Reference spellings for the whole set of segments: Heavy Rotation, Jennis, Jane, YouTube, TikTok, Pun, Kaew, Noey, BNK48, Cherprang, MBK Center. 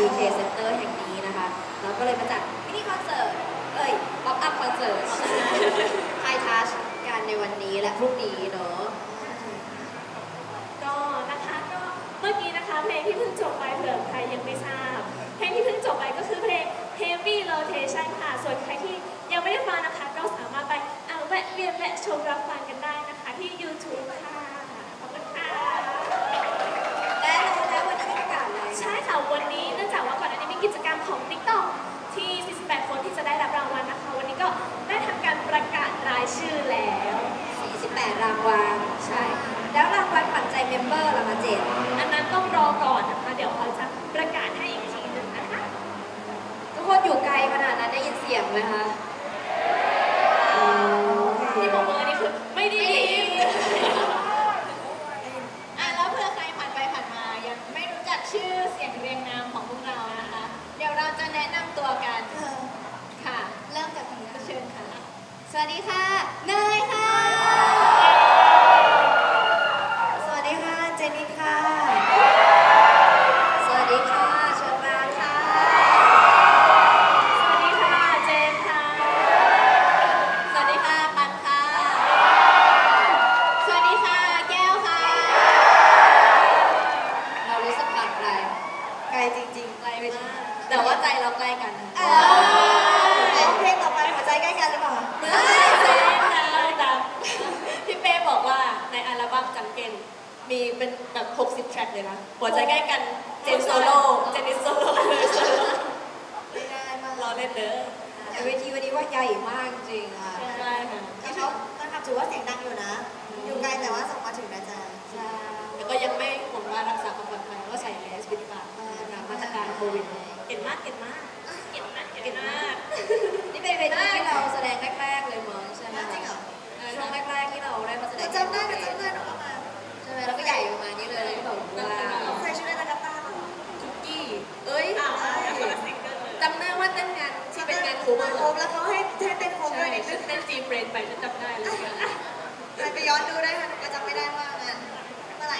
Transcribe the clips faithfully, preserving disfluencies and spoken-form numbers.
ดี เค Center แห่งนี้นะคะเราก็เลยมาจัดมินิคอนเสิร์ตเอ้ยป๊อปอัพคอนเสิร์ตไฮทัชกันในวันนี้และพรุ่งนี้เนาะก็นะคะก็เมื่อกี้นะคะเพลงที่เพิ่งจบไปเผื่อใครยังไม่ทราบเพลงที่เพิ่งจบไปก็คือเพลง Heavy Rotation ค่ะส่วนใครที่ยังไม่ได้ฟังนะคะเราสามารถไปเอาแวะเวียนและชมรับฟังกันได้นะคะที่ YouTube ค่ะขอบคุณค่ะและแล้ววันนี้ประกาศเลยใช่ค่ะวันนี้เนื่องจากว่าก่อนอันนี้มีกิจกรรมของ TikTok ที่สี่สิบแปดคนที่จะได้รับรางวัลนะคะวันนี้ก็ได้ทำการประกาศรายชื่อแล้วสี่สิบแปดรางวัลใช่แล้วรางวัลปัจจัยเมมเบอร์ละมาเจ็ดอันนั้นต้องรอก่อนนะคะเดี๋ยวเขาจะประกาศให้อีกทีหนึ่งนะคะทุกคนอยู่ไกลขนาดนั้นได้ยินเสียงไหมคะที่บอกเบอร์นี่คือไม่ได้ยินอ่ะแล้วเพื่อใครผ่านไปผ่านมายังไม่รู้จักชื่อเสียงเรียงนามของพวกเรานะคะเดี๋ยวเราจะแนะนำตัวกันค่ะเริ่มจากคนนี้เชิญค่ะสวัสดีค่ะเนยค่ะสวัสดีค่ะเจนนิสค่ะสวัสดีค่ะชวนมาค่ะสวัสดีค่ะเจนค่ะสวัสดีค่ะปันค่ะสวัสดีค่ะแก้วค่ะเรารู้สึกห่างไกลไกลจริงๆไกลมากแต่ว่าใจเราใกล้กันเพลงต่อไปหัวใจใกล้กันหรือเปล่าพี่เป้บอกว่าในอัลบั้มจังเกนมีเป็นแบบหกสิบแทร็กเลยนะหัวใจใกล้กันเจนโซโล่เจนนิสโซโล่เลยโซโล่ไม่ได้มารอเล่นเด้อแต่เวทีวันนี้ว่าใหญ่มากจริงค่ะใช่ค่ะแต่เขาตอนทำถือว่าเสียงดังอยู่นะอยู่ไกลแต่ว่าส่งมาถึงนะจ๊ะใช่แล้วก็ยังไม่ห่วงว่ารักษาความปลอดภัยก็ใส่แมสปิดปากตามมาตรการโควิดเก่งมากเก่งมากเก่งมากเก่งมากนี่เป็นเวทีที่เราแสดงแรกๆเลยมั้งใช่ไหมจริงเหรอช่วงแรกๆที่เราได้มาแสดงจำได้จำได้หนูก็มาใช่ไหมแล้วก็ใหญ่ประมาณนี้เลยแล้วก็บอกว่าใครชื่ออะไรนะตาจุกกี้เอ้ยจำได้ว่าเต้นงานที่เป็นงานโคมแล้วเขาให้ให้เต้นโคมด้วยนี่เต้นจีเฟรนไปฉันจำได้เลยใครไปย้อนดูได้ค่ะหนูก็จำไม่ได้ว่างานเมื่อไหร่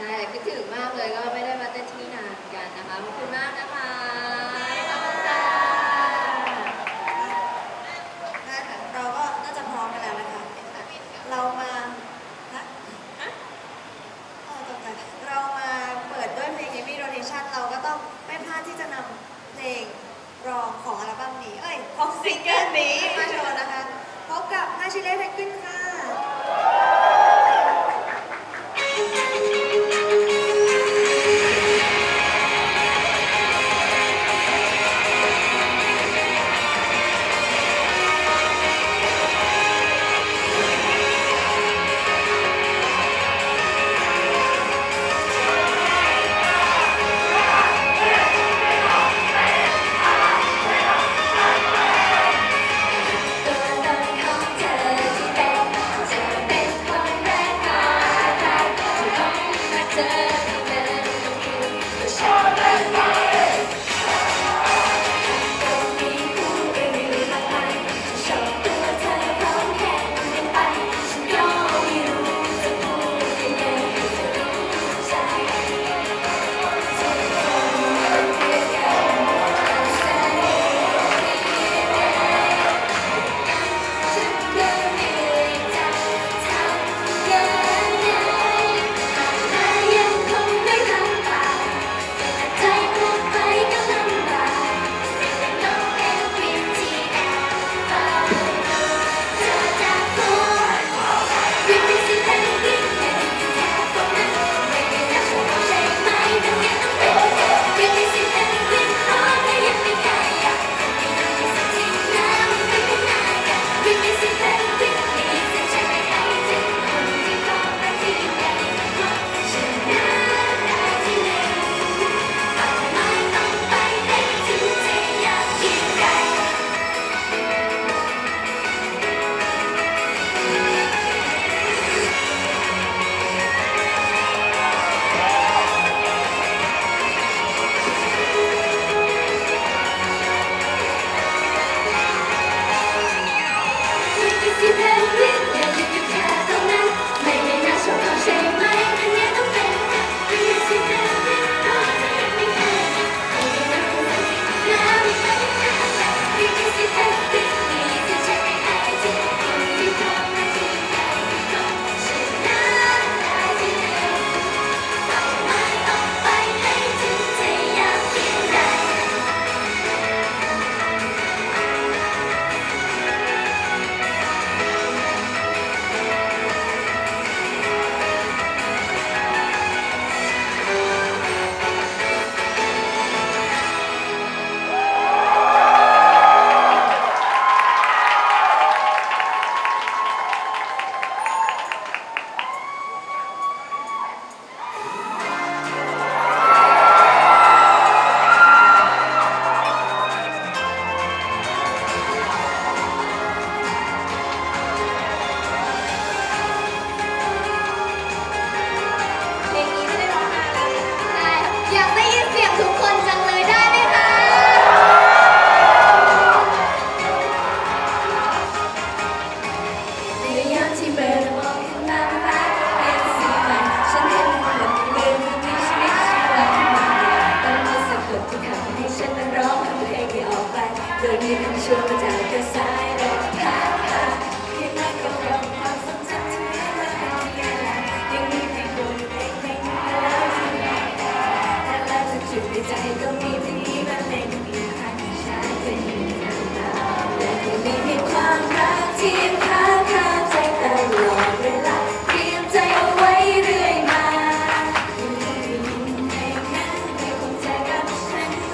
ใช่คิดถึงมากเลยก็ไม่ได้มาเต้นที่นานกันนะคะขอบคุณมากนะคะเรามาฮะฮะต่อต่อไปเรามาเปิดด้วยเพลง Heavy Rotation เราก็ต้องไม่พลาดที่จะนำเพลงรองของอัลบั้มนี้เอ้ยของซิงเกิลนี้มาโชว์นะคะพบกับฮาชิเร่เพนกวินค่ะ But you can show me down the side of the path. Can I go from house and talk to me like that? You need me for the big thing, I love you like that. I love you to be tight, don't need to even make me cry. Shine to you now, now. Let me leave me one right here, can't take the long relax. Feel day away doing mine. You need me, you make me, you can take up strength.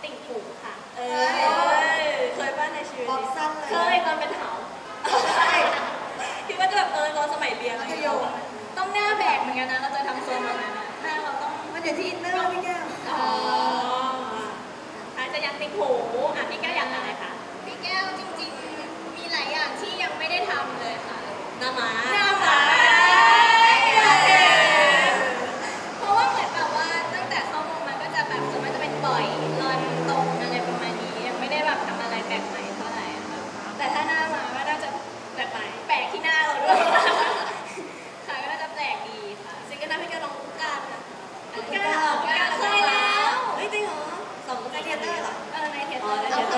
Thank you.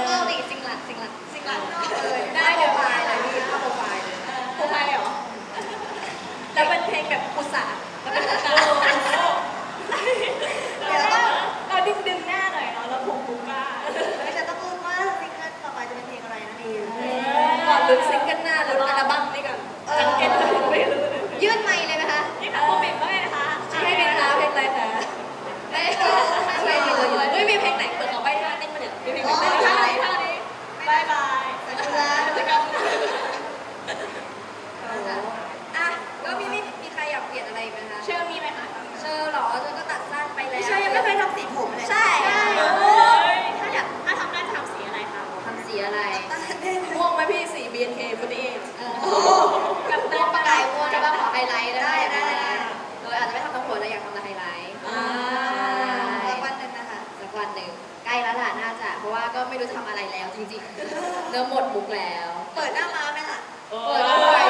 ไม่รู้จะทำอะไรแล้วจริงๆเริ่มหมดบุกแล้วเปิดหน้าม้าไหมล่ะเปิดปล่อย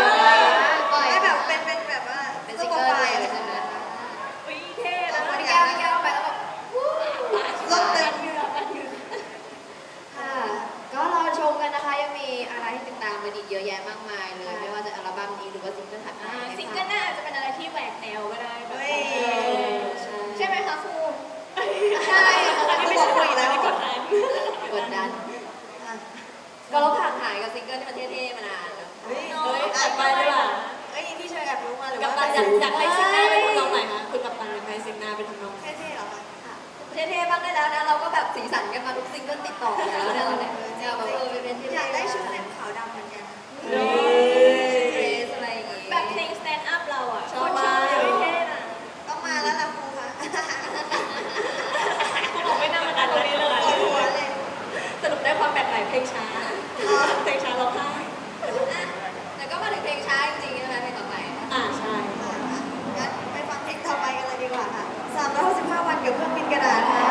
ปล่อยแบบเป็นเป็นแบบว่าเป็นซิงเกิลปล่อยอะไรแบบนั้นอุ้ยเท่แล้วพี่แก้วพี่แก้วไปแล้วแบบรถเต็มเยอะกันอยู่ค่ะก็รอชมกันนะคะยังมีอะไรให้ติดตามกันอีกเยอะแยะมากมายเลยไม่ว่าจะอัลบั้มนี้หรือว่าซิงเกิลถัดไปซิงเกิลหน้าอาจจะเป็นอะไรที่แหวกแนวก็ได้ใช่ไหมคะครูใช่อันนี้ไม่ใช่คุยแล้วกดดันกดดันก็เราผ่านหายกับซิงเกิลที่มันเท่ๆมานานเฮ้ยแอบไปเลยว่ะไอ้ที่เชยแอบรู้มาหรือว่าอยากอยากไปซิงหน้าเป็นทำนองไหนคะคุณกับตันไปซิงหน้าเป็นทำนองเท่ๆหรอคะเท่ๆบ้างได้แล้วนะเราก็แบบสีสันกันมาทุกซิงเกิลติดต่อแล้วเนี่ยเราเนี่ยแบบเออเป็นเท่ๆอยากได้ชุดเต็มขาวดำเหมือนกันอะไรอย่างงี้แบบเพลง stand up เราอ่ะชอบมากเท่ๆนะต้องมาแล้วล่ะครูคะครูบอกไม่น่ามาดันเลยเลยสรุปได้ความแปลกใหม่เพลงช้าเพลงช้าเราพลาดแต่ก็มาถึงเพลงช้าจริงๆนะคะเพลงต่อไปอ่าใช่งั้นไปฟังเพลงต่อไปกันเลยดีกว่าค่ะสามร้อยหกสิบห้าวันเกี่ยวกับเครื่องบินกระดาษค่ะ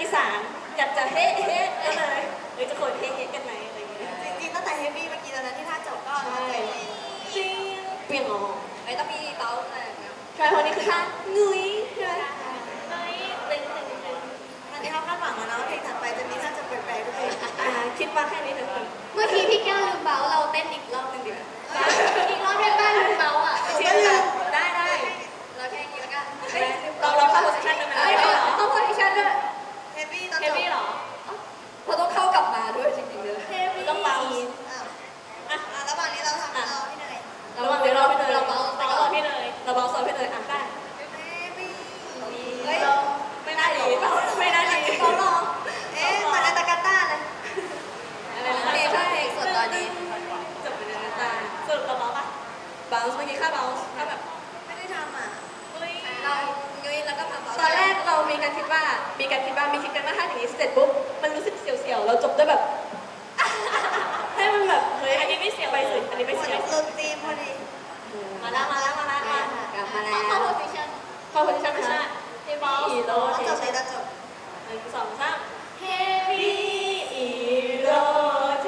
อีสานอยากจะเฮ้เฮ้ก็เลยหรือจะโขดเฮ้เฮ้กันไหมอะไรอย่างเงี้ยจริงๆตั้งแต่เฮฟวี่เมื่อกี้ตอนนั้นที่ท่าจบก็ใช่จริงเปลี่ยนหรอไอ้ต้องมีเต้าอะไรอย่างเงี้ยใช่เพราะนี่คือท่าหนุ่ยใช่หนุ่ยตึงตึงตึงมันที่เขาคาดหวังแล้วเพลงถัดไปจะมีท่าจะแปลกๆด้วยคิดมาแค่นี้เถอะเมื่อกี้พี่แก้วลืมเบาเราเต้นอีกรอบหนึ่งดิอีกรอบได้บ้างลืมเบาอ่ะได้ได้เราแค่นี้แล้วกันเราเราเข้าโพสิชันด้วยไหมเข้าโพสิชันด้วยเฮฟวี่เฮฟวี่หรอเราต้องเข้ากลับมาด้วยจริงๆเลยต้องเบาอ่ะระหว่างนี้เราทำเราพี่เนยระหว่างนี้เราพี่เนยเราเบาแต่ก็รอพี่เนยเราเบาสอนพี่เนยอ่ะได้ไม่น่าดีไม่น่าดีเขาลองเอ๊ะมานาตากาต้าเลยเพลงเพลงส่วนตอนนี้จบไปนาตาต้าสรุปเราเบาปะเบาเมื่อกี้ค่าเบาค่าแบบไม่ได้ทำอ่ะเรายุยแล้วก็มาเบาตอนแรกเรามีการคิดว่ามีการคิดว่ามีคิดกันว่าถ้าอย่างนี้เสร็จปุ๊บมันรู้สึกเสียวๆเราจบด้วยแบบให้มันแบบเฮ้ยอันนี้ไม่เสียวไปสุดอันนี้ไม่เสียวสุดตีพอดีมาแล้วมาแล้วมาแล้วมาแล้วเข้าโพสิชั่นเข้าโพสิชั่นไม่ใช่เฮฟวี่อีโร่จบเลยจบหนึ่งสองสามเฮฟวี่อีโร่ส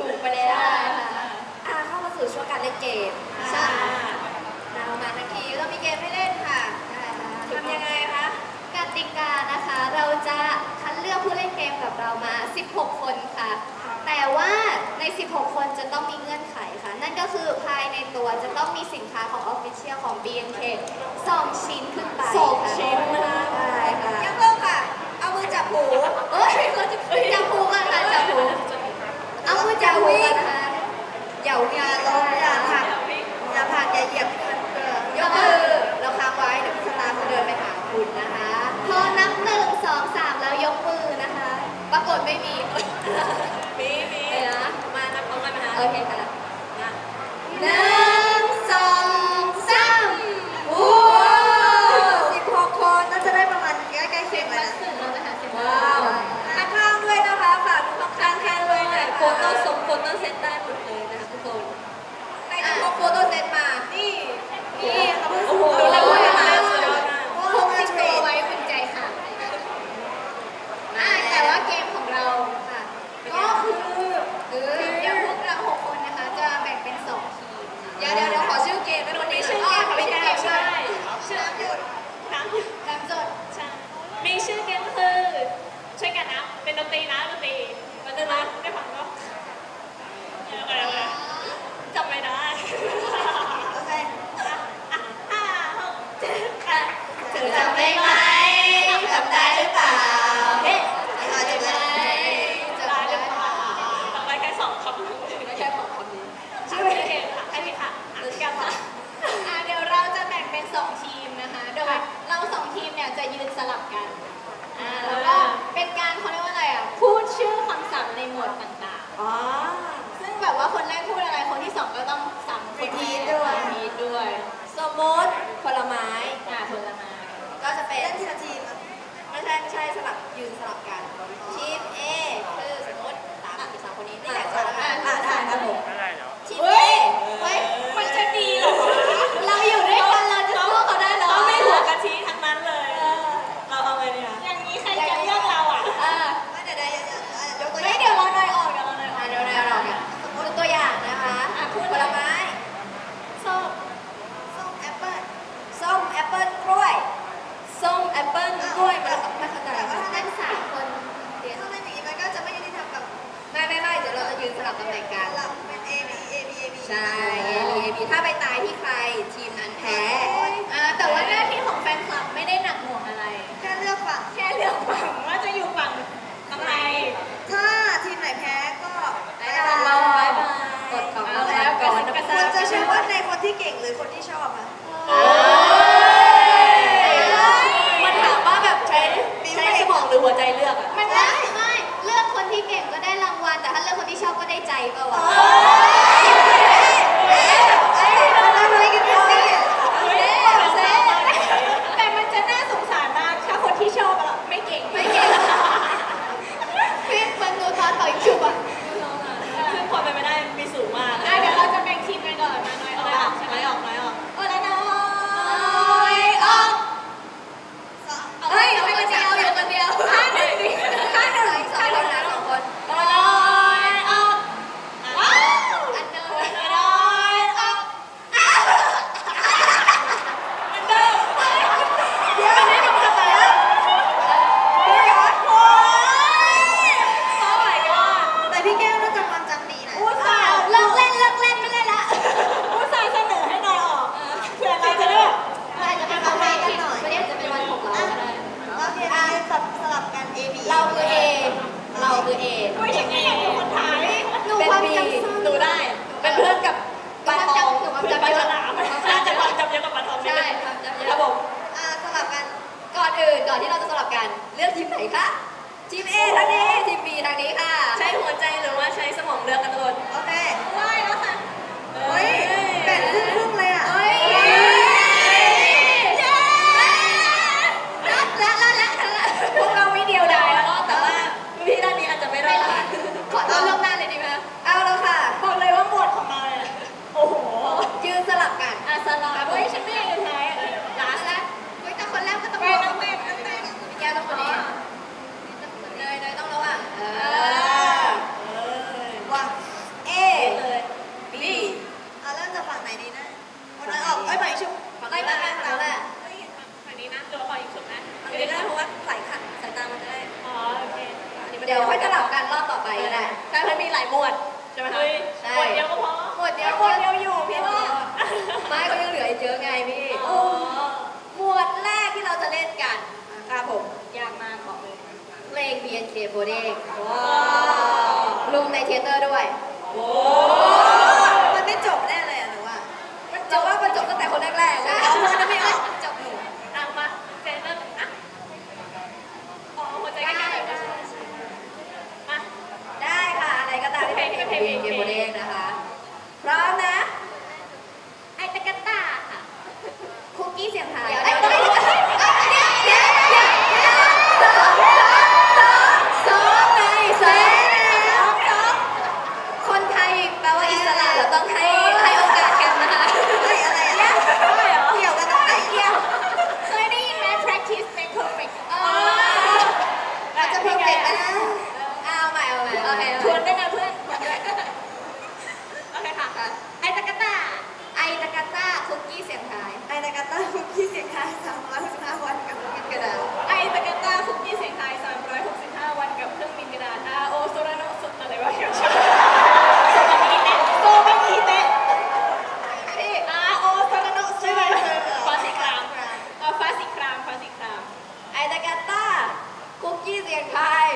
ิบหกคนค่ะแต่ว่าในสิบหกคนจะต้องมีเงื่อนไขค่ะนั่นก็คือภายในตัวจะต้องมีสินค้าของ Official ของ บี เอ็น เค สองชิ้นขึ้นไปสองชิ้นนะคะได้ค่ะยกเลิกค่ะเอามือจับหูเอ้ยจับหูกันค่ะจับหูเอามือจับหูกันนะคะอย่าอย่าลงอย่าผักอย่าผักอย่าเหยียบกันยกมือเราค้างไว้เดี๋ยวพิจารณาเขาเดินไปหาคุณนะคะพอนับหนึ่งสองสามแล้วยกมือนะคะปรากฏไม่มีมีมีนะมานับพร้อมกันนะโอเคค่ะนะหนึ่งสองสามโอ้สิบหกคนน่าจะได้ประมาณใกล้ใกล้เคียงกันว้าวข้างด้วยนะคะฝากทุกข้างข้างด้วยหน่อยโฟโต้สมโฟโต้เซตได้หมดเลยนะทุกคนใครเอาโฟโต้เซตมานี่นี่โอ้โหเราไม่มาพกติดตัวไว้เป็นใจหายแต่ว่าเกมของเราค่ะก็คือทีมเดียวพวกเราหกคนนะคะจะแบ่งเป็นสองทีมเดี๋ยวเดี๋ยวขอชื่อเกมนะวันนี้ชื่อเกมเป็นเกมใช่ชื่อน้ำหยดน้ำหยดน้ำหยดใช่มีชื่อเกมคือช่วยกันนะเป็นดนตรีนะดนตรีมันจะนะได้ฟังก็อะไรนะจำไม่ได้โอเคห้าหกเจ็ดแปดถึงจำได้ไหมจำได้หรือเปล่าจะยืนสลับกันแล้วก็เป็นการเขาเรียกว่าอะไรอ่ะพูดชื่อคำศัพท์ในหมวดต่างๆซึ่งแบบว่าคนแรกพูดอะไรคนที่สองก็ต้องซ้ำคนที่ด้วยมีด้วยสมมติผลไม้อ่าผลไม้ก็จะเป็นทีละทีมไม่ใช่ไม่ใช่สลับยืนสลับกันทีมเอคือสมมติสามสามคนนี้ได้สามได้ได้ครับผมทีมเอเฮ้ยมันจะดีหรอเราอยู่ด้วยกันเราจะสู้เขาได้หรอเขาไม่หัวกะทิทั้งนั้นเลยอย่างนี้ใครจะเลือกเราอ่ะเดี๋ยวเดี๋ยวเดี๋ยวตัวอย่างเดี๋ยวเราหน่อยออกเดี๋ยวเราหน่อยออกเดี๋ยวเราหน่อยออกสมมติตัวอย่างนะคะผลไม้ส้มส้มแอปเปิ้ลส้มแอปเปิ้ลกล้วยส้มแอปเปิ้ลกล้วยมันมันขนาดว่าถ้าได้สามคนเดี๋ยวถ้าเป็นอย่างนี้มันก็จะไม่ยุติธรรมกับไม่ไม่ไม่เดี๋ยวเราจะยืนสลับตำแหน่งกันสลับเป็น A B A B A B ใช่ A B A B ถ้าไปตายที่ใครทีมนั้นแพ้แต่ว่าหน้าที่ของแฟนคลับไม่ได้หนักหน่วงอะไรแค่เลือกฝั่งว่าจะอยู่ฝั่งตรงไหนถ้าทีมไหนแพ้ก็ได้เราบายบายกดของเราแล้วก่อนควรจะเชื่อว่าในคนที่เก่งหรือคนที่ชอบอะมันถามว่าแบบใช้ใช้สมองหรือหัวใจเลือกอะไม่ได้ไม่เลือกคนที่เก่งก็ได้รางวัลแต่ถ้าเลือกคนที่ชอบก็ได้ใจเปล่าวะ จับปลาฉลามน่าจะจับเยอะกว่าปลาทองใช่ไหมระบบสลับกันก่อนอื่นก่อนที่เราจะสลับกันเลือกทีมไหนคะทีม A ทางนี้ทีม B ทางนี้ค่ะใช้หัวใจหรือว่าใช้สมองเลือกกันตัวโอเคว่ายแล้วค่ะเฮ้ยแบ่งครึ่งๆเลยอ่ะพวกเราไม่เดียวดายแล้วแต่ว่าพี่ด้านนี้อาจจะไม่รอดขอต้อนรับหน้าเลยดีไหมเอาแล้วค่ะบอกเลยว่าหมดของเราเนี่ยโอ้โหยืนสลับกันอ่ะสลับเฮ้ยฉันไม่ได้ยืนท้ายล้าแล้วเฮ้ยแต่คนแรกก็ต้องลงต้องเต้นต้องเต้นแก้วต้องคนนี้เนยเนยต้องระวังเออว่ะเอเลยบีเอาเริ่มจากฝั่งไหนดีนะคนนั้นออกไอ้ใบชุบไล่มาแล้วแหละฝั่งนี้นะตัวคอยอีกชุบนะเดี๋ยวได้เพราะว่าสายขัดสายตามันจะได้อ๋อโอเคเดี๋ยวค่อยสลับกันรอบต่อไปก็ได้ใช่มันมีหลายหมวดใช่ไหมคะใช่หมวดเดียวก็พอหมวดเดียวหมวดเดียวอยู่พี่ว่าไม่ก็ยังเหลืออีกเยอะไงพี่อ๋อหมวดแรกที่เราจะเล่นกันครับผมยากมากบอกเลยเพลง บี เอ็น เค โฟร์ เอ็กซ์ ว้าวลงในเทเตอร์ด้วยโอ้มันไม่จบแน่เลยหรือว่าจะว่ามันจบตั้งแต่คนแรกๆใช่มันไม่จบหนูอ่ะมาเทเตอร์อ่ะได้ได้ค่ะอะไรก็ตามที่เป็นเพลงเกมโบเด้งนะคะพร้อมนะไอตะกะตาค่ะคุกกี้เสียงหายเดี๋ยวเดี๋ยวเดี๋ยวเดี๋ยวสองสองสองไงสองสองคนไทยแปลว่าอิสระเราต้องให้ให้โอกาสกันนะคะอะไรอะไรเกี่ยวเกี่ยวกันตรงไหนเกี่ยวเคยได้ยินไหม practice make perfectเอาใหม่เอาใหม่โอเคชวนด้วยนะเพื่อนโอเคค่ะไอตะกะตาไอตะกะตาคุกกี้เสียงหายไอตะกะตาคุกกี้เสียงหายสามร้อยหกสิบห้าวันกับเครื่องบินกระดาษไอตะกะตาคุกกี้เสียงหายสามร้อยหกสิบห้าวันกับเครื่องบินกระดาษอาโอโซราโนสุดอะไรวะเนี่ยโซบันอีเตะโซบันอีเตะอาโอโซราโนใช่ไหมฟ้าสีครามเอาฟ้าสีครามฟ้าสีครามไอตะกะตาคุกกี้เสียงไทย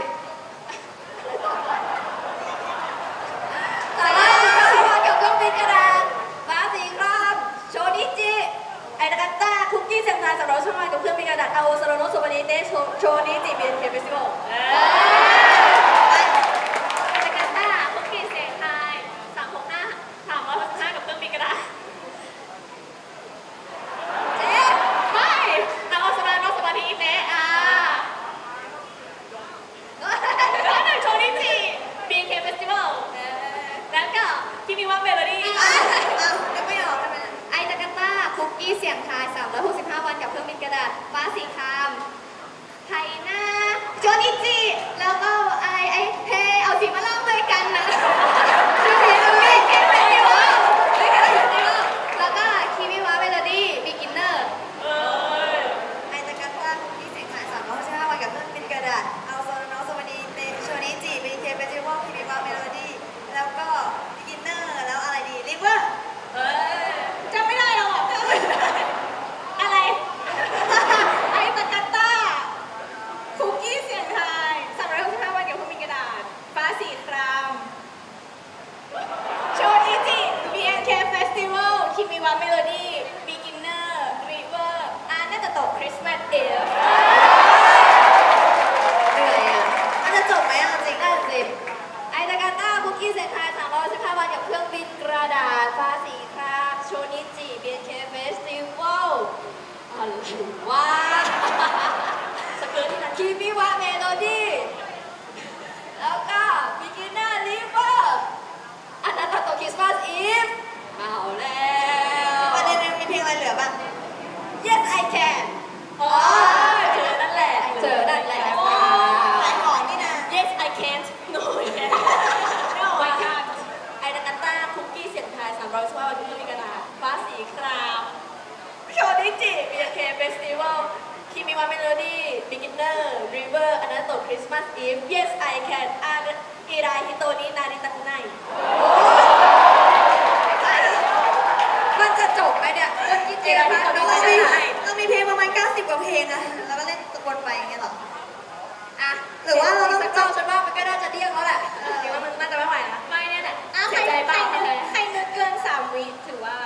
สายตาสีครามกับเครื่องบินกระดาษฟ้าสีครามโชนิจิไอตะกะตาคุกกี้เสียงไทยสำหรับช่วงวันกับเครื่องบินกระดาษอาโอซาโรโนโซบานิเตโชนิจิเบียนเคเฟสติวัลไอตะกะตาคุกกี้เสียงไทยสามหกห้าสามร้อยหกสิบห้ากับเครื่องบินกระดาษเจ๊ไม่อาโอซาโรโนโซบานิเตอาที่มีว่าเมโลดี้ไม่ออกไอตะกะตาคุกกี้เสียงทายสามร้อยหกสิบห้าวันกับเครื่องบินกระดาษฟ้าสีครามไทยนาโจนิจิแล้วก็ไอไอเพเอาสีมาเล่าด้วยกันนะชื่อเพลงอะไรแล้วก็คีมิวะเมโลดี้บิกินเนอร์ไอตะกะตาคุกกี้เสียงทายสามร้อยหกสิบห้าวันกับเครื่องบินกระดาษเอาโซโนโซมานีเตโชนิจิเป็นเคเฟสติวัลคีมิวะเมโลดี้แล้วก็แล้วอะไรดีลิเวอร์จำไม่ได้หรอกอะไรไอตะกะตาคุกกี้เสียงไทยสามร้อยหกสิบห้าวันเดี๋ยวคุณมีกระดาษฟ้าสีครามโชว์อีจิ บี เอ็น เค Festival คิมิวะเมโลดี้ Beginner River อ่าน่าจะตก Christmas Eve เหนื่อยอ่ะมันจะจบไหมอ่ะจริงได้จริงไอตะกะตาคุกกี้เสียงไทยสามร้อยหกสิบห้าวันกับเครื่องบินกระดาษฟ้าสีครามโชนิจิ บี เอ็น เค Festival อ๋อว้าสเกิร์ตที่นั่นคิมิวะเมโลดี้แล้วก็ Beginner River อันนั้นตก Christmas Eve เอาแล้วประเด็นมีเพลงอะไรเหลือบ้าง Yes I Can อ๋อเจอนั่นแหละเจอนั่นแหละหลายของนี่นะ Yes I Can't No I Can'tเราชอบที่มีกระดาษฟ้าสีครามโชนิจิ บี เอ็น เค Festival คิมิวะเมโลดี้ Beginner River อันนั้นตก Christmas Eve Yes I Can อากิราฮิโตนินาริตะคุไนมันจะจบไหมเนี่ยมันกินเยอะมากเรามีเพลงประมาณเก้าสิบกว่าเพลงอะแล้วก็เล่นตะกวนไปอย่างเงี้ยหรออะหรือว่าเราต้องจบฉันว่ามันก็น่าจะเดี่ยงแล้วแหละคิดว่ามันน่าจะไม่ไหวนะไม่เนี่ยแหละใครนึกเกินสามวิถือว่า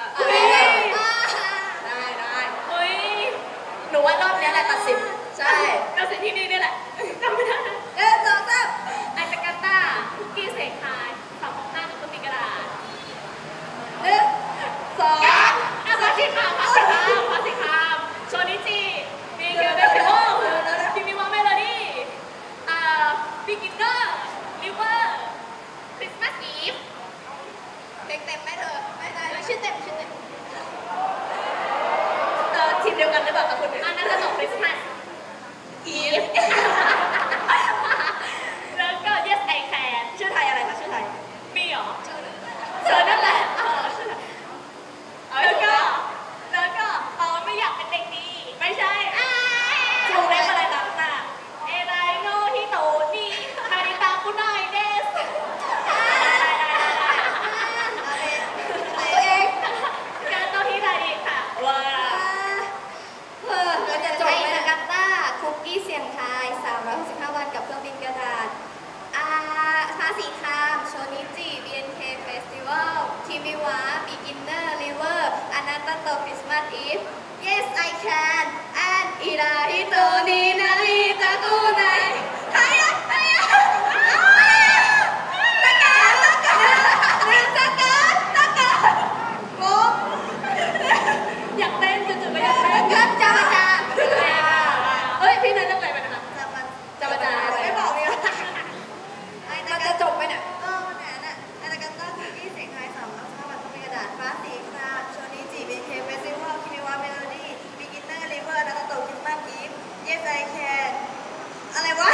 ชื่อทีมเดียวกันหรือเปล่าคะคุณอันนั้นจะตกคริสต์มาสอีฟแล้วก็ yes I can ชื่อไทยอะไรคะชื่อไทยมีหรอเธอนั่นแหละแล้วก็แล้วก็ตอนไม่อยากเป็นเด็กดีไม่ใช่จูเล็บอะไรต่างๆเอไรโน่ที่โตนี่ใครตามกูหน่อยเดสตัวเองการโตที่ไทยค่ะว้าเพิ่มเราจะจบเลยกับต้าคุกกี้เสี่ยงทายสามร้อยหกสิบห้าวันกับเครื่องบินกระดาษอาภาษีคามโชนิจิ บี เอ็น เค Festival ทีวีวาบิกินเนอร์ริเวอร์อนาตโตคริสต์มาสอีฟ Yes I can and อีราฮิโตนีนาลีตะกูไนไทยอ่ะไทยอ่ะตะการตะการตะการตะการงงอยากเต้นจุดๆไม่อยากเต้นก็จามจามเฮ้ยพี่นันจะไปไหมนะคะจามจามจามไม่บอกเลยเราจะจบไปเนี่ยเออวันไหนน่ะอนาตโตคุกกี้เสียงไทยสามร้อยห้าวันต้องมีกระดาษฟ้าสีครามโชนิจิ บี เอ็น เค Festival คิมิวะเมโลดี้อนาตโตคริสต์มาสอีฟ Yes I can อะไรวะ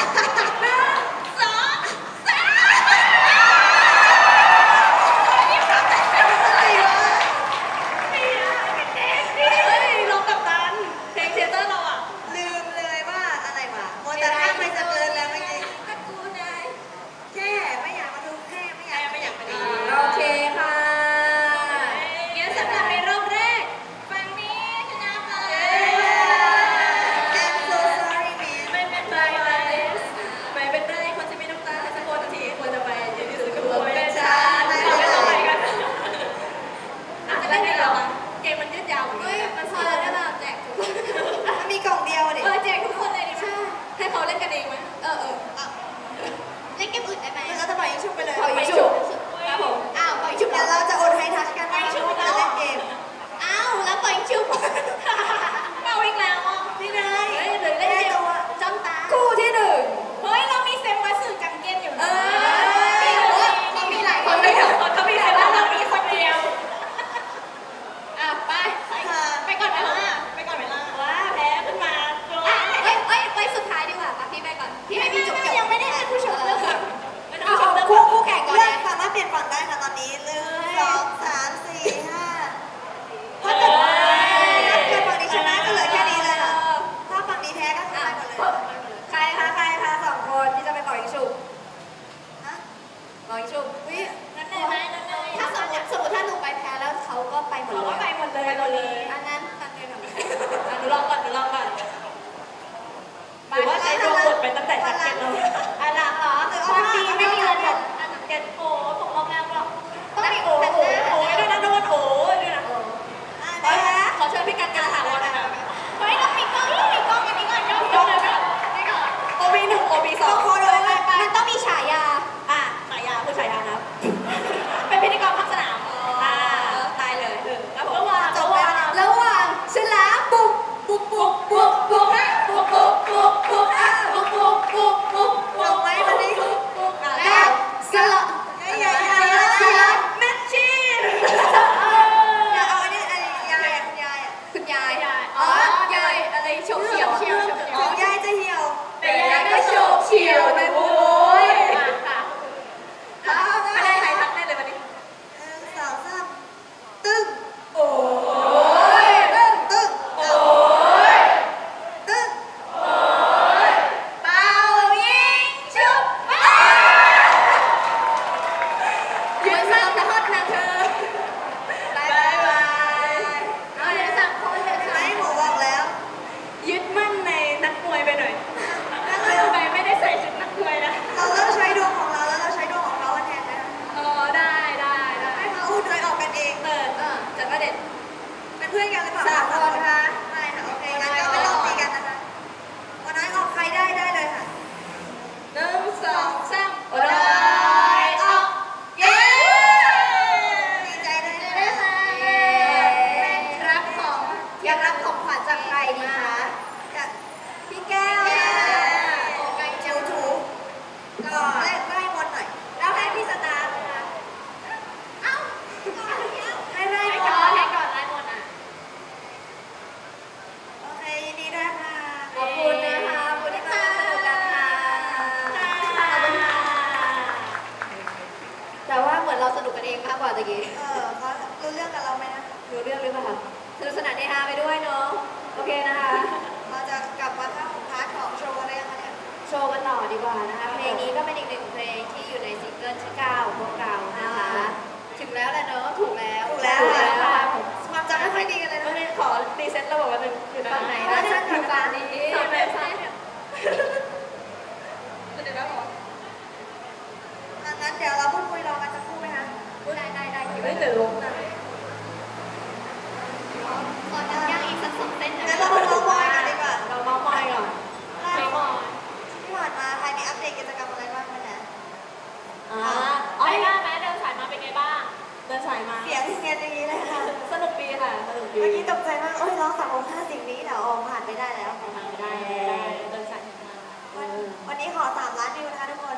นะคะสนุกสนานเฮฮาไปด้วยเนาะโอเคนะคะเราจะกลับมาท่าของพาร์ทของโชว์อะไรกันเนี่ยโชว์กันต่อดีกว่านะคะเพลงนี้ก็เป็นอีกหนึ่งเพลงที่อยู่ในซิงเกิลที่เก้าพวกเรานะคะถึงแล้วแหละเนาะถูกแล้วถูกแล้วค่ะความจำไม่ค่อยดีกันเลยนะขอรีเซ็ตระบบกันหนึ่งอยู่ตอนไหนนะชั้นอยู่ตอนนี้สามแบบซ้ายเดี๋ยวนะของั้นเดี๋ยวเราพูดคุยรอกันจะพูดไหมคะพูดได้ได้ได้คิดว่าเดี๋ยวลงนะขอตั้งย่างอีกสักสองเส้นงั้นเรามาลองมอยกันดีกว่าเรามองมอยก่อนไม่มอยที่ผ่านมาใครมีอัปเดตกิจกรรมอะไรบ้างกันนะอ๋ออ๋อได้บ้างไหมเดินสายมาเป็นไงบ้างเดินสายมาเสียงเสียงอย่างนี้เลยค่ะสนุกดีค่ะสนุกดีเมื่อกี้ตกใจมากโอ้ยร้องสามองค์ห้าสิ่งนี้เดี๋ยวออกผ่านไปได้แล้วผ่านไปได้เดินสายมาวันนี้ขอสามล้านวิวนะคะทุกคน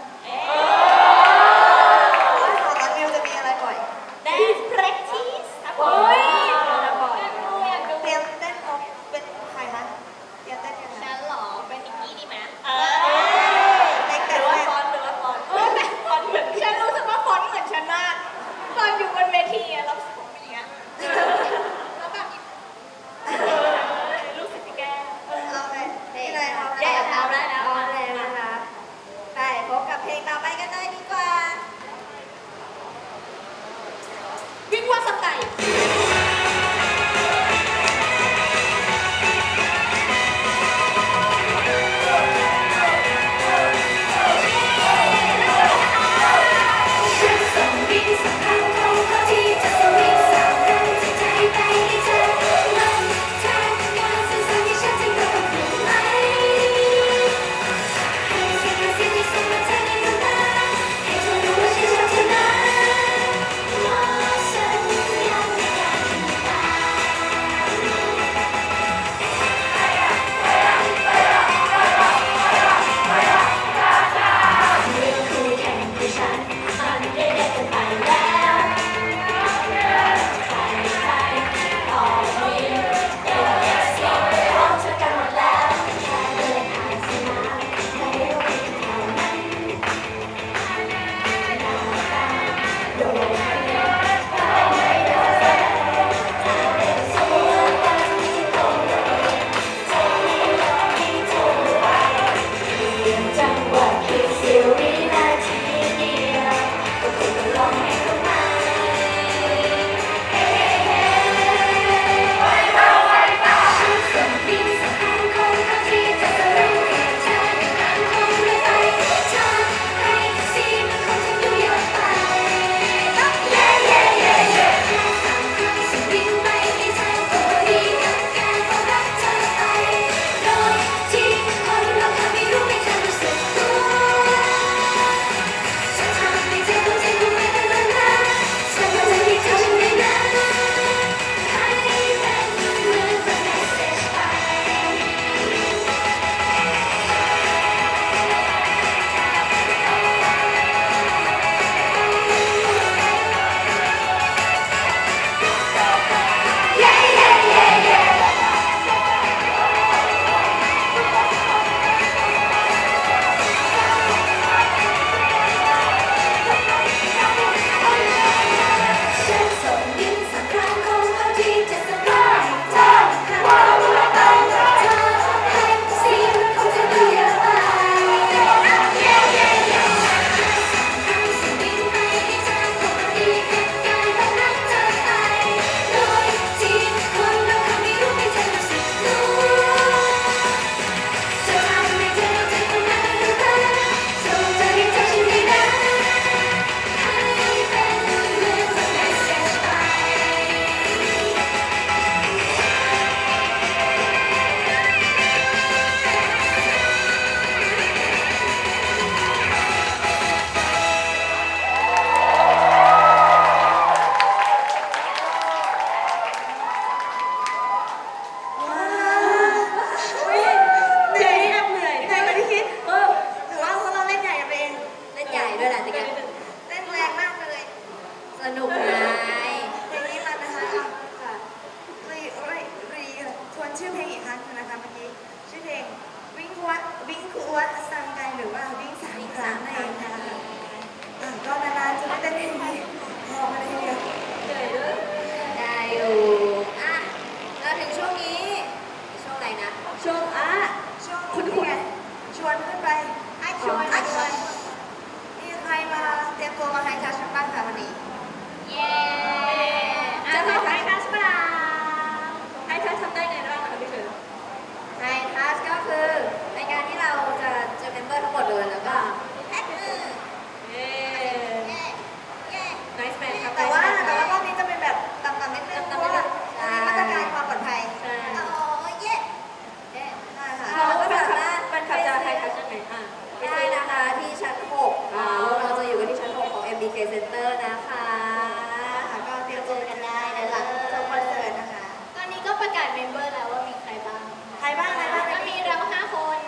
ประกาศเมมเบอร์แล้วว่ามีใครบ้างใครบ้างใครบ้างก็มีเราห้าคน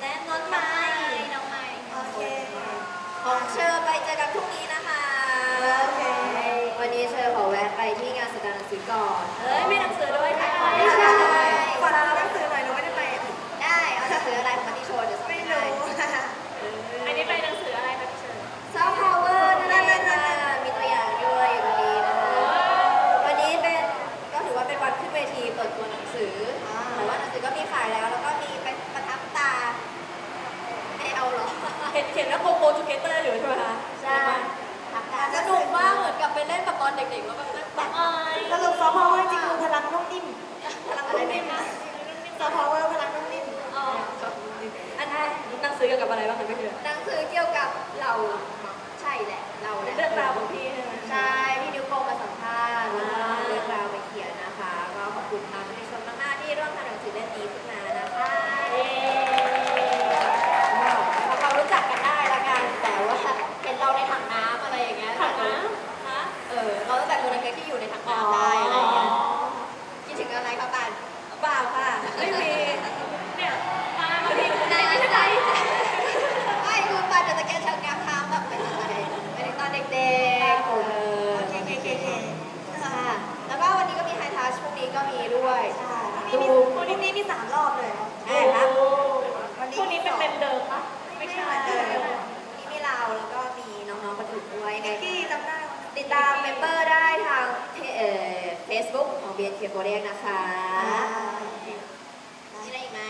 และน้องไม้น้องไม้โอเคของเชอร์ไปเจอกันพรุ่งนี้นะคะโอเควันนี้เชอร์ขอแวะไปที่งานแสดงหนังสือก่อนเอ้ยมีหนังสือด้วยค่ะไม่ใช่ก่อนเราหนังสือหน่อยเราไม่ได้ไปได้เอาหนังสืออะไรของพี่โชว์เดี๋ยวไม่รู้อันนี้ไปหนังสืออะไรคะพี่เชอร์ซอฟต์พาวเวอร์นั่นแหละมีตัวอย่างด้วยวันนี้นะคะวันนี้เป็นก็ถือว่าเป็นวันขึ้นเวทีเปิดตัวหนังสือแต่ว่าหนังสือก็มีขายแล้วแล้วก็มีเป็นประทับตาไม่เอาหรอกเห็นเขียนแล้วโคโค่จูเกเตอร์อยู่ใช่ไหมคะใช่สนุกมากเหมือนกับไปเล่นกับตอนเด็กๆแล้วแบบแบบสนุกซอฟต์พาวเวอร์จริงคือพลังนุ่มนิ่มพลังอะไรนิ่มนะซอฟต์พาวเวอร์พลังนุ่มนิ่มอันนั้นหนังสือเกี่ยวกับอะไรบ้างคะพี่เชอร์หนังสือเกี่ยวกับเราใช่แหละเราแหละเรื่องราวของพี่ใช่ไหมใช่พี่นิ้วโป้งมาสัมภาษณ์เรื่องราวไปเขียนนะคะก็ขอบคุณทางผู้ชมมากๆที่ร่วมทำหนังสือเล่มนี้ขึ้นมานะคะพอรู้จักกันได้ละกันแต่ว่าเห็นเราในถังน้ำอะไรอย่างเงี้ยถังน้ำฮะเออเราตั้งแต่ตัวเล็กๆที่อยู่ในถังน้ำได้อะไรอย่างเงี้ยคิดถึงอะไรคะปานเปล่าค่ะไม่มีเนี่ยมาพี่ไหนที่ไหนไม่คือปานจะตะเกียงถังน้ำค้างแบบไปตอนไหนไปตอนเด็กๆผมโอเคโอเคโอเคค่ะแล้วก็วันนี้ก็มีไฮทัชพรุ่งนี้ก็มีด้วยใช่ดูพรุ่งนี้มีสามรอบเลยใช่ครับพรุ่งนี้เป็นเป็นเดิมปะไม่ใช่นี่มีเราแล้วก็มีน้องๆคนอื่นด้วยนิกกี้จำได้ติดตามเมมเบอร์ได้ทางเฟซบุ๊กของ บี เอ็น เค โฟร์ เอ็กซ์ นะคะมีอะไรอีกไหม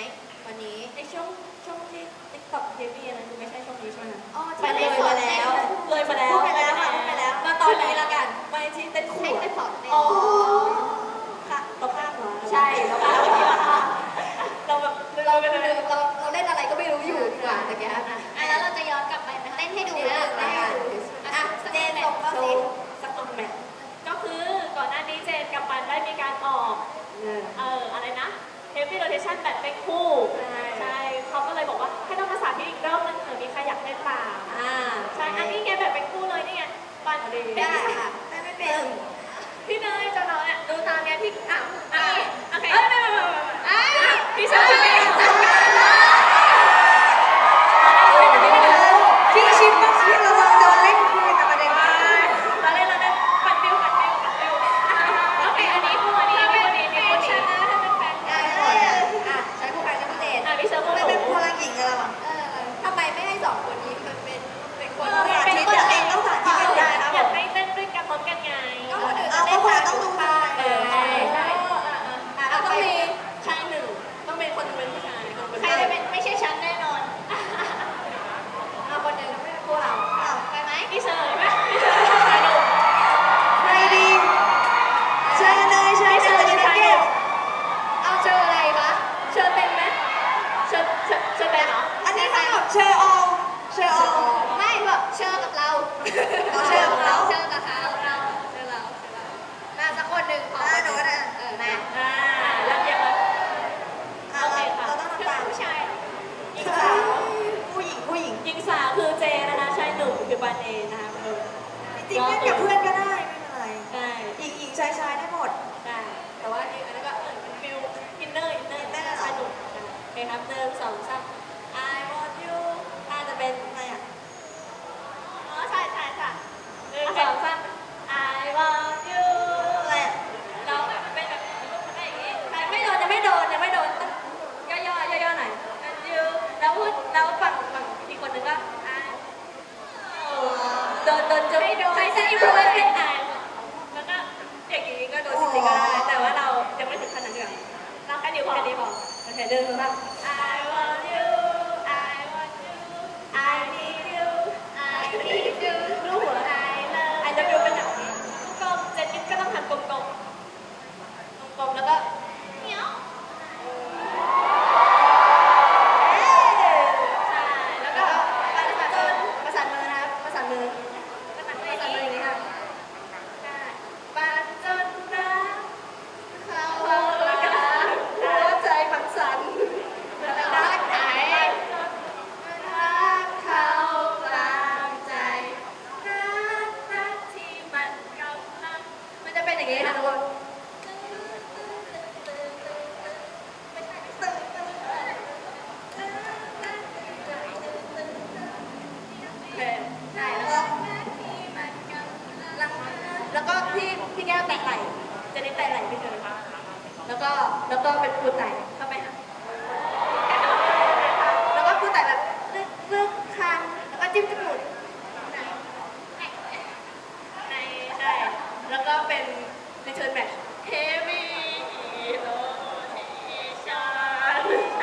วันนี้ในช่วงช่วงที่ TikTok Heavy อะไรคือไม่ใช่ช่วงนี้ใช่ไหมอ๋อไปเลยมาแล้วเลยมาแล้วไปแล้วไปแล้วมาตอนไหนละกันไปที่เต้นคู่เต้นสองเต้นอ๋อค่ะเราพลาดเหรอใช่เราพลาดเราแบบเราเป็นเราเราเล่นอะไรก็ไม่รู้อยู่ดีกว่าแต่แกนะแล้วเราจะย้อนกลับไปเต้นให้ดูนะอ่ะเจนตกก็สิสักตกแมทก็คือก่อนหน้านี้เจนกับปันได้มีการออกเอออะไรนะเฮฟวี่โรเทชันแบบเป็นคู่ใช่เขาก็เลยบอกว่าให้ต้องภาษาที่อีกรอบนึงเผื่อมีใครอยากเล่นเปล่าใช่อันนี้แกแบบเป็นคู่เลยนี่ไงปันได้ค่ะได้ไม่เป็นพี่เนยจะน้อยดูตามเนี้ยพี่อ่ะอ่ะโอเคพี่ชายพี่ชิปต้องพี่เราลองโดนเล่นคุยแต่ประเด็นมาตอนเล่นเราเล่นปัดเบลปัดเบลปัดเบลโอเคอันนี้คู่อันนี้คู่อันนี้คู่อันนี้ชนะถ้าเป็นแฟนได้อ่ะใช้คู่กันจะพิเศษอ่ะพี่เชอร์ไม่เป็นพลังหญิงกันหรอเออทำไมไม่ให้สองคนนี้มันเป็นเป็นคนที่เป็นคนเองต้องสาธิตกันได้ครับอยากให้เต้นด้วยกันพร้อมกันไงก็คนอื่นต้องเต้นต้องดูค่ะเออใช่อ่ะต้องมีชายหนึ่งต้องเป็นคนเป็นผู้ชายใครจะเป็นไม่ใช่ฉันแน่นอนคนหนึ่งพวกเราไปไหมพี่เชอร์ไปพี่เชอร์ใครดูใครดีเชอร์เลยเชอร์เชอร์ใครดูเอาเชอร์อะไรคะเชอร์เป็นไหมเชอร์เชอร์เชอร์เป็นเหรออันนี้ใครแบบเชอร์ออลเชอร์ออลไม่แบบเชอร์กับเราเชอร์กับเราเชอร์กับเขาเราเชอร์เรามาสักคนหนึ่งขอมาหนูก็ได้เออมารับเยี่ยมเลยโอเคค่ะเราต้องทำตามผู้ชายอีกสาวผู้หญิงหญิงสาวคือเจนะคะชายหนุ่มคือปานเอนะคะจริงๆเล่นกับเพื่อนก็ได้ไม่เป็นไรใช่หญิงหญิงชายชายได้หมดใช่แต่ว่าอันนั้นก็เออฟิลอินเนอร์อินเนอร์ได้ชายหนุ่มไปครับเดิมสองสาม I want you น่าจะเป็นอะไรอ่ะอ๋อใช่ใช่ค่ะเดิมสองสาม I want you อะไรเราแบบเป็นแบบอะไรอย่างงี้ใครไม่โดนจะไม่โดนจะไม่โดนย่อย่อย่อหน่อย you แล้วพูดแล้วฝั่งคนนึงก็โดนโดนจะใช้ใช้อินโฟไม่เป็นอ่านแล้วก็เด็กอย่างนี้ก็โดนจริงๆก็ได้แต่ว่าเราจะไม่ถึงขนาดนั้นเราแค่เดียวพอแค่นี้พอแค่เดินรู้ป่ะ I want you I want you I need you I need you รู้หัว I love ไอเดบิวเป็นแบบนี้กลมเจนนิสก็ต้องหันกลมกลมกลมแล้วก็เหนียวประสานมือนะประสานมือประสานมืออย่างนี้ค่ะ แล้วก็เป็นครูไต่เข้าไปหาแล้วก็ครูไต่แบบเลือกเลือกคางแล้วก็จิ้มจมูกในใช่แล้วก็เป็นรีเทิร์นแมทเฮวี่โรทีชั่น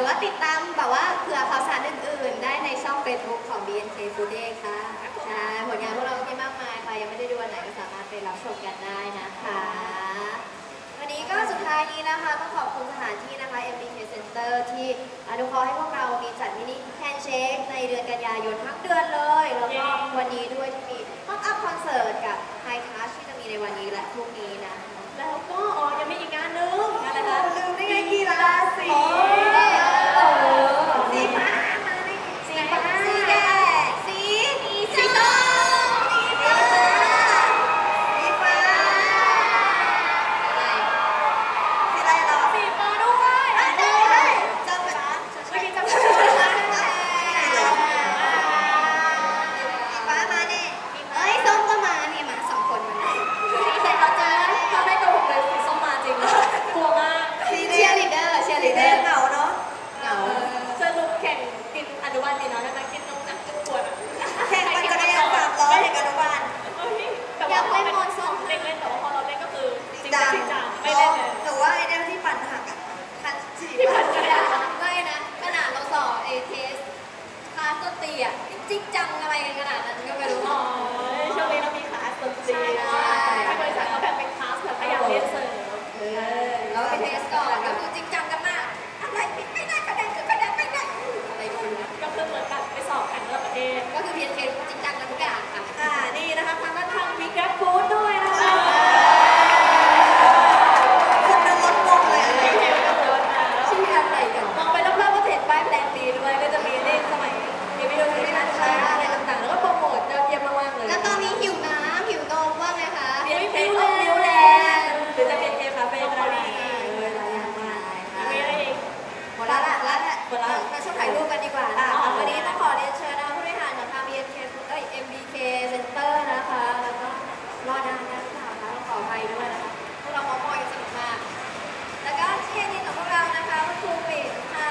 รือว่าติดตามแบบว่าเผื่อข่าวสารอื่นๆได้ในช่อง เฟซบุ๊ก ของ บี เอ็น เค Today ค่ะใช่ผลงานพวกเรามีมากมายค่ะยังไม่ได้ดูอันไหนก็สามารถไปรับชมกันได้นะคะวันนี้ก็สุดท้ายนี้นะคะต้องขอบคุณสถานที่นะคะ เอ็ม บี เค เซ็นเตอร์ ที่อนุเคราะห์ให้พวกเรามีจัดมินิแฮนด์เชคในเดือนกันยายนทั้งเดือนเลยแล้วก็วันนี้ด้วยที่มีท็อปอัพคอนเสิร์ตกับไฮทัชที่จะมีในวันนี้และพรุ่งนี้นะแล้วก็อ๋อยังมีอีกงานนึงอะไรคะลืมได้ไงกีฬาสีสีฟ้าสีฟ้าสีแดงสีสีส้มสีฟ้าสีฟ้าสีอะไรต่อสีฟ้าด้วยได้ได้จำฟ้าเมื่อกี้จำฟ้าสีฟ้ามาแน่เอ้ยส้มก็มามีหมาสองคนมาใส่เขาเจอเขาได้กระหกเลยสีส้มมาจริงกลัวมากเชียร์ลีดเดอร์เชียร์ลีดเดอร์เหงาเนาะเหงาสรุปแข่งกินอนุบาลดีเนาะได้มากินน้ำหนักจุกปวดแข่งกันก็ได้สามร้อยแข่งอนุบาลอยากเล่นมอนส้มเล่นเล่นแต่ว่าพอเราเล่นก็คือจริงจังไม่เล่นเลยแต่ว่าไอเดียที่ปั่นหักอ่ะคันฉีดที่ปั่นกระดาษไม่นะขนาดเราสอบเอเทสคลาสต้นตีอ่ะจริงจังอะไรกันขนาดนั้นก็ไม่รู้ช่วงนี้เรามีคลาสต้นตีทางบริษัทเขาแบ่งเป็นคลาสแบบพยายามเล่นเสริมแล้วเอเทสก่อนก็คือจริงจังกันมากอะไรไม่ได้กระดาษกระดาษไม่ได้อะไรดูนะก็คือเหมือนแบบไปสอบแข่งระดับประเทศก็คือเรียนเก่งจริงจังกันทุกอย่างค่ะอ่านี่นะคะทางด้านทางมีแกร็บฟู้ดด้วยนะคะคนนั้นล้นวงเลยอะไรเงี้ยชื่ออะไรกันมองไปรอบๆก็เห็นป้ายแปลงตีด้วยก็จะมีเลขสมัยมีวิดีโอที่น่าดูอะไรต่างๆแล้วก็โปรโมทยอดเยี่ยมมากๆเลยแล้วตอนนี้หิวน้ำหิวนมว่าไงคะเรียนเก่งนมนิ้วแรงหรือจะเป็นเกมคาเฟ่อะไรหมดแล้วละแล้วละหมดแล้วเราช่วยถ่ายรูปกันดีกว่าค่ะวันนี้ต้องขอเรียนเชิญผู้บริหารของทาง เอ็ม บี เค เซ็นเตอร์ นะคะแล้วก็รอดานนะคะต้องขออภัยด้วยนะคะพวกเรามอมอยกันสนุกมากแล้วก็เช่นนี้ของพวกเรานะคะคุณครูปิ่นค่ะ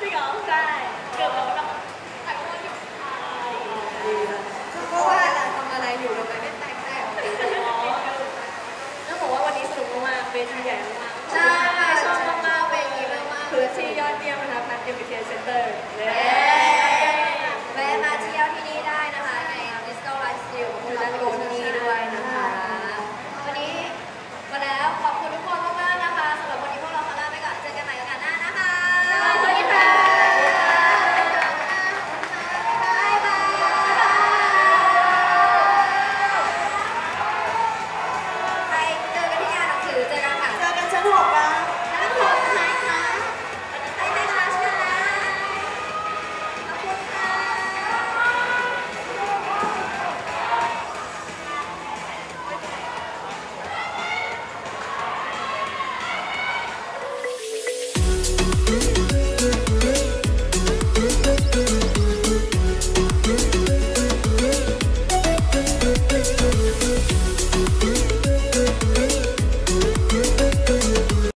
ที่ยอดเยี่ยมนะคะ เอ็ม บี เค เซ็นเตอร์